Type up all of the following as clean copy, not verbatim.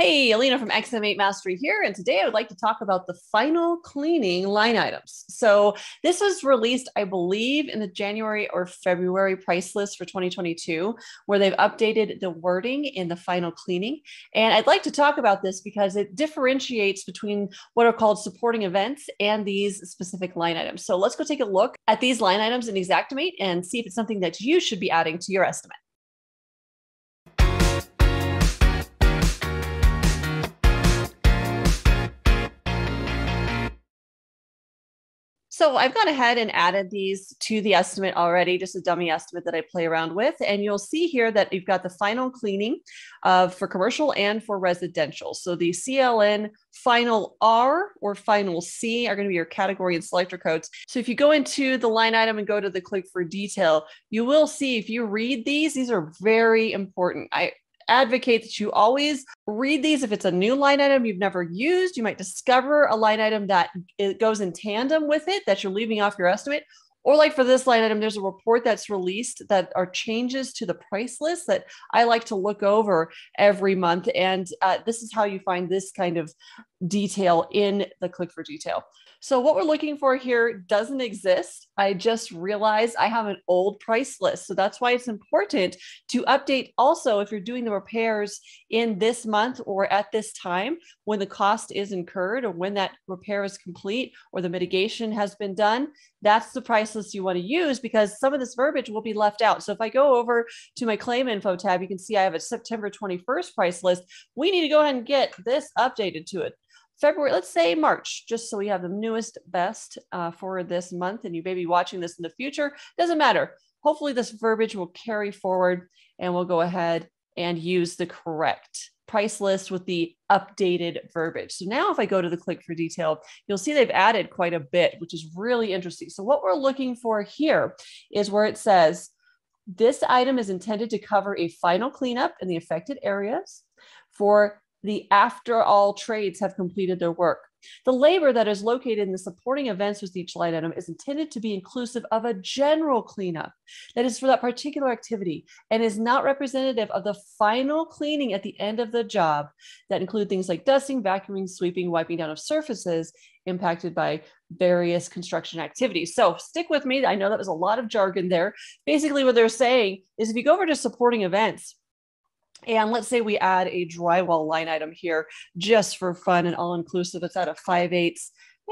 Hey, Helena from XM8 Mastery here, and today I would like to talk about the final cleaning line items. So this was released, I believe, in the January or February price list for 2022, where they've updated the wording in the final cleaning. And I'd like to talk about this because it differentiates between what are called supporting events and these specific line items. So let's go take a look at these line items in Xactimate and see if it's something that you should be adding to your estimate. So I've gone ahead and added these to the estimate already, just a dummy estimate that I play around with. And you'll see here that you've got the final cleaning for commercial and for residential. So the CLN final R or final C are going to be your category and selector codes. So if you go into the line item and go to the click for detail, you will see if you read these are very important. I advocate that you always read these. If it's a new line item you've never used, you might discover a line item that it goes in tandem with it that you're leaving off your estimate. Or like for this line item, there's a report that's released that are changes to the price list that I like to look over every month. And this is how you find this kind of detail in the click for detail. So what we're looking for here doesn't exist. I just realized I have an old price list. So that's why it's important to update also if you're doing the repairs in this month or at this time when the cost is incurred or when that repair is complete or the mitigation has been done. That's the price list you want to use because some of this verbiage will be left out. So if I go over to my claim info tab, you can see I have a September 21st price list. We need to go ahead and get this updated to it. February, let's say March, just so we have the newest best for this month, and you may be watching this in the future. Doesn't matter. Hopefully this verbiage will carry forward and we'll go ahead and use the correct price list with the updated verbiage. So now if I go to the click for detail, you'll see they've added quite a bit, which is really interesting. So what we're looking for here is where it says, this item is intended to cover a final cleanup in the affected areas for the after all trades have completed their work. The labor that is located in the supporting events with each line item is intended to be inclusive of a general cleanup that is for that particular activity and is not representative of the final cleaning at the end of the job that include things like dusting, vacuuming, sweeping, wiping down of surfaces impacted by various construction activities. So stick with me. I know that was a lot of jargon there. Basically what they're saying is if you go over to supporting events, and let's say we add a drywall line item here just for fun and all inclusive. It's out of 5/8.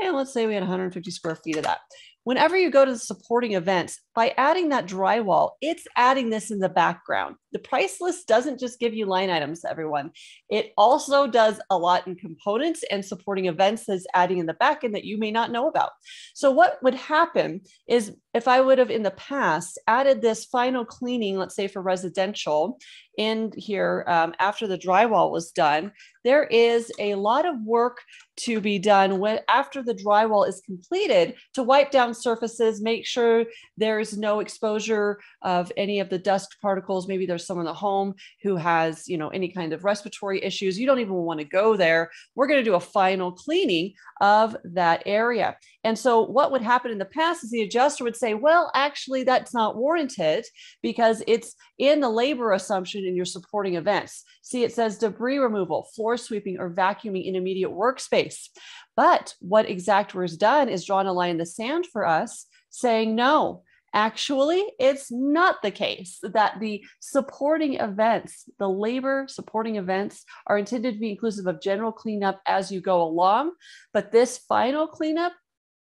And let's say we had 150 square feet of that. Whenever you go to the supporting events, by adding that drywall, it's adding this in the background. The price list doesn't just give you line items, everyone. It also does a lot in components and supporting events that's adding in the back end that you may not know about. So what would happen is if I would have in the past added this final cleaning, let's say for residential in here after the drywall was done, there is a lot of work to be done after the drywall is completed to wipe down surfaces, make sure there's no exposure of any of the dust particles. Maybe there's someone at home who has, you know, any kind of respiratory issues. You don't even want to go there. We're going to do a final cleaning of that area. And so what would happen in the past is the adjuster would say, well, actually, that's not warranted because it's in the labor assumption in your supporting events. See, it says debris removal, floor sweeping, or vacuuming in immediate workspace. But what Xactware has done is drawn a line in the sand for us saying, no, actually, it's not the case that the supporting events, the labor supporting events are intended to be inclusive of general cleanup as you go along. But this final cleanup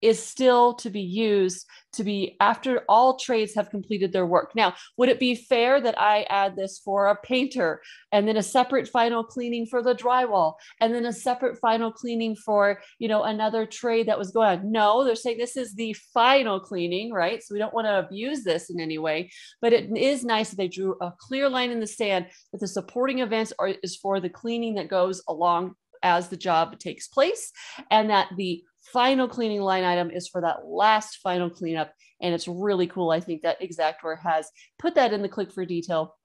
is still to be used to be after all trades have completed their work. Now, would it be fair that I add this for a painter and then a separate final cleaning for the drywall and then a separate final cleaning for, you know, another trade that was going on? No, they're saying this is the final cleaning, right? So we don't want to abuse this in any way, but it is nice that they drew a clear line in the sand that the supporting events is for the cleaning that goes along as the job takes place and that the final cleaning line item is for that last final cleanup. And it's really cool. I think that Xactware has put that in the click for detail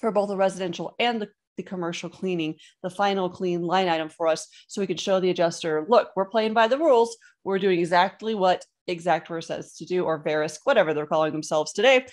for both the residential and the commercial cleaning, the final clean line item for us. So we can show the adjuster, look, we're playing by the rules. We're doing exactly what Xactware says to do, or Verisk, whatever they're calling themselves today,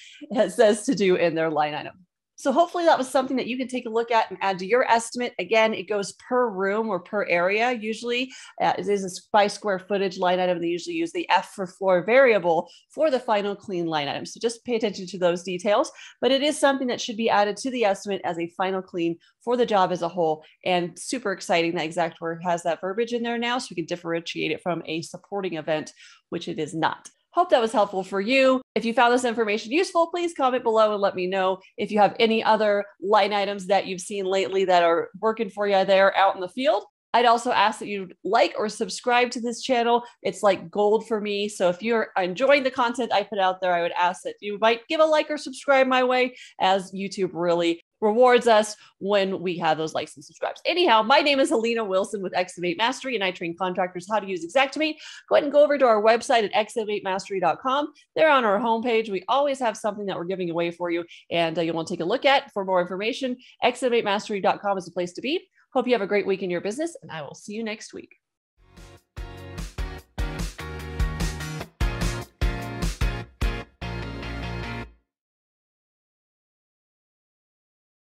says to do in their line item. So hopefully that was something that you can take a look at and add to your estimate. Again, it goes per room or per area. Usually it is by square footage line item. They usually use the F for floor variable for the final clean line item. So just pay attention to those details, but it is something that should be added to the estimate as a final clean for the job as a whole. And super exciting that Xactware has that verbiage in there now, so you can differentiate it from a supporting event, which it is not. Hope that was helpful for you. If you found this information useful, please comment below and let me know if you have any other line items that you've seen lately that are working for you there out in the field. I'd also ask that you like or subscribe to this channel. It's like gold for me. So if you're enjoying the content I put out there, I would ask that you might give a like or subscribe my way, as YouTube really rewards us when we have those likes and subscribes. Anyhow, my name is Helena Wilson with XM8 Mastery, and I train contractors how to use Xactimate. Go ahead and go over to our website at xm8mastery.com. There on our homepage, we always have something that we're giving away for you, and you'll want to take a look at for more information. xm8mastery.com is the place to be. Hope you have a great week in your business, and I will see you next week.